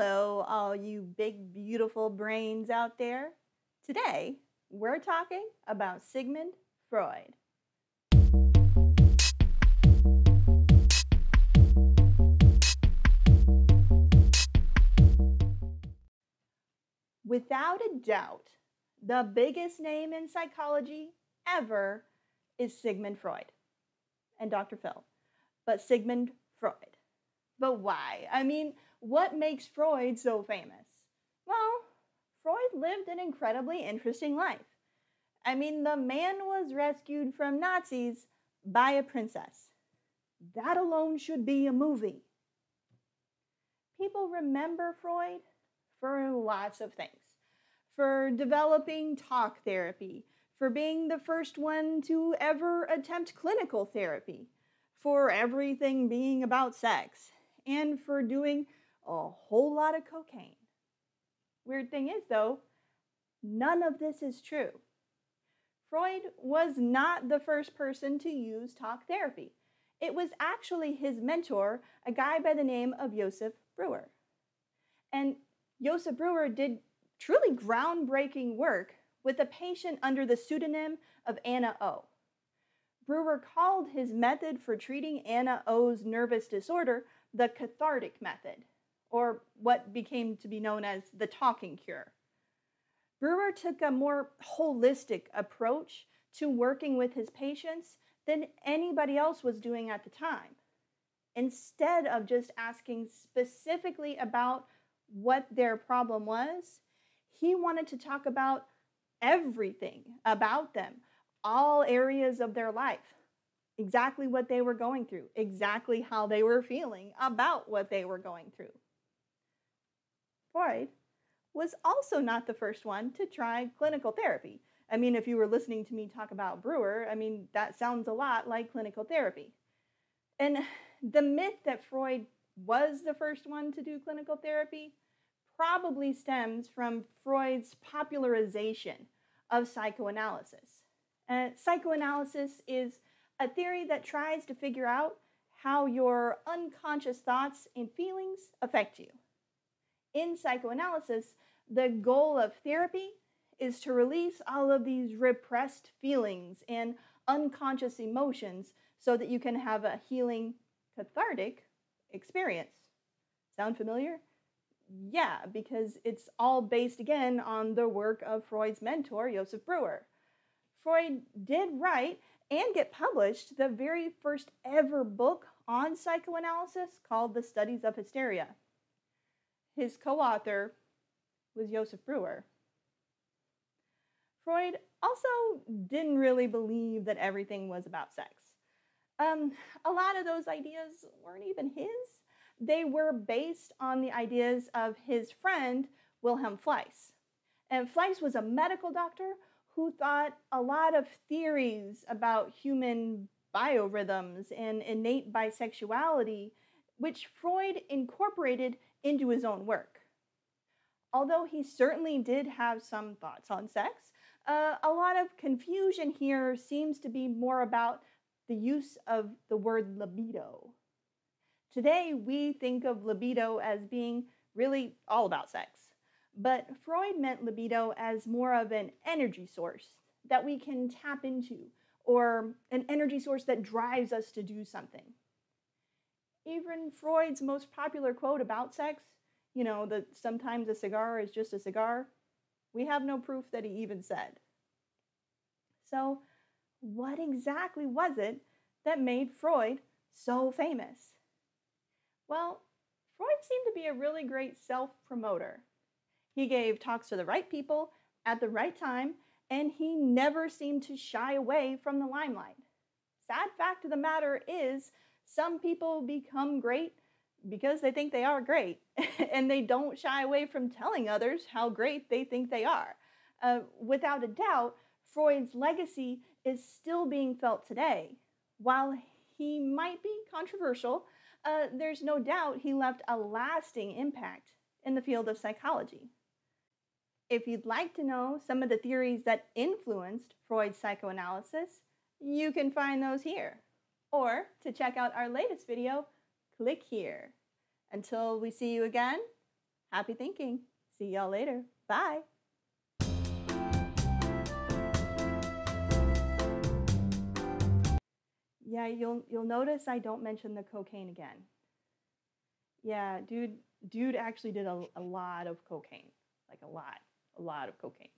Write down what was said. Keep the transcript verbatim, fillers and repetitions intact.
Hello, all you big, beautiful brains out there. Today, we're talking about Sigmund Freud. Without a doubt, the biggest name in psychology ever is Sigmund Freud and Doctor Phil, but Sigmund Freud. But why? I mean, what makes Freud so famous? Well, Freud lived an incredibly interesting life. I mean, the man was rescued from Nazis by a princess. That alone should be a movie. People remember Freud for lots of things. For developing talk therapy, for being the first one to ever attempt clinical therapy, for everything being about sex, and for doing a whole lot of cocaine. Weird thing is, though, none of this is true. Freud was not the first person to use talk therapy. It was actually his mentor, a guy by the name of Josef Breuer. And Josef Breuer did truly groundbreaking work with a patient under the pseudonym of Anna O. Breuer called his method for treating Anna O's nervous disorder the cathartic method, or what became to be known as the talking cure. Breuer took a more holistic approach to working with his patients than anybody else was doing at the time. Instead of just asking specifically about what their problem was, he wanted to talk about everything about them, all areas of their life, exactly what they were going through, exactly how they were feeling about what they were going through. Freud was also not the first one to try clinical therapy. I mean, if you were listening to me talk about Breuer, I mean, that sounds a lot like clinical therapy. And the myth that Freud was the first one to do clinical therapy probably stems from Freud's popularization of psychoanalysis. Uh, psychoanalysis is a theory that tries to figure out how your unconscious thoughts and feelings affect you. In psychoanalysis, the goal of therapy is to release all of these repressed feelings and unconscious emotions so that you can have a healing, cathartic experience. Sound familiar? Yeah, because it's all based again on the work of Freud's mentor, Josef Breuer. Freud did write and get published the very first ever book on psychoanalysis called The Studies of Hysteria. His co-author was Josef Breuer. Freud also didn't really believe that everything was about sex. Um, a lot of those ideas weren't even his. They were based on the ideas of his friend, Wilhelm Fliess. And Fliess was a medical doctor who thought a lot of theories about human biorhythms and innate bisexuality, which Freud incorporated into his own work. Although he certainly did have some thoughts on sex, uh, a lot of confusion here seems to be more about the use of the word libido. Today, we think of libido as being really all about sex. But Freud meant libido as more of an energy source that we can tap into, or an energy source that drives us to do something. Even Freud's most popular quote about sex, you know, that sometimes a cigar is just a cigar, we have no proof that he even said. So what exactly was it that made Freud so famous? Well, Freud seemed to be a really great self-promoter. He gave talks to the right people at the right time, and he never seemed to shy away from the limelight. Sad fact of the matter is, some people become great because they think they are great, and they don't shy away from telling others how great they think they are. Uh, without a doubt, Freud's legacy is still being felt today. While he might be controversial, uh, there's no doubt he left a lasting impact in the field of psychology. If you'd like to know some of the theories that influenced Freud's psychoanalysis, you can find those here. Or to check out our latest video, click here. Until we see you again, Happy thinking. See y'all later. Bye. Yeah, you'll you'll notice I don't mention the cocaine again. Yeah, dude dude actually did a, a lot of cocaine. Like a lot, a lot of cocaine.